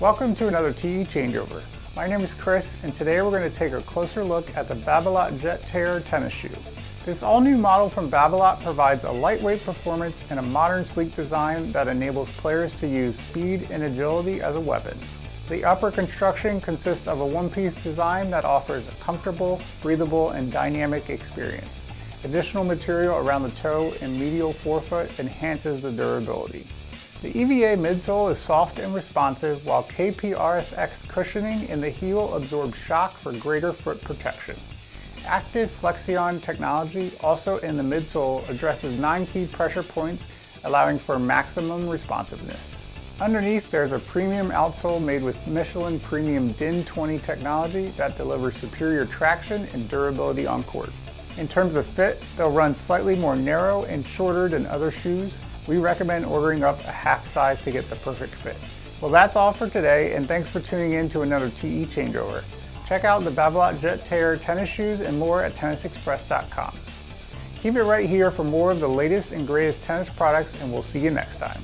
Welcome to another TE Changeover. My name is Chris, and today we're going to take a closer look at the Babolat Jet Tere tennis shoe. This all-new model from Babolat provides a lightweight performance and a modern sleek design that enables players to use speed and agility as a weapon. The upper construction consists of a one-piece design that offers a comfortable, breathable, and dynamic experience. Additional material around the toe and medial forefoot enhances the durability. The EVA midsole is soft and responsive, while KPRSX cushioning in the heel absorbs shock for greater foot protection. Active Flexion technology, also in the midsole, addresses 9 key pressure points, allowing for maximum responsiveness. Underneath, there's a premium outsole made with Michelin Premium DIN 20 technology that delivers superior traction and durability on court. In terms of fit, they'll run slightly more narrow and shorter than other shoes. We recommend ordering up a half size to get the perfect fit. Well, that's all for today, and thanks for tuning in to another TE Changeover. Check out the Babolat Jet Tere tennis shoes and more at tennisexpress.com. Keep it right here for more of the latest and greatest tennis products, and we'll see you next time.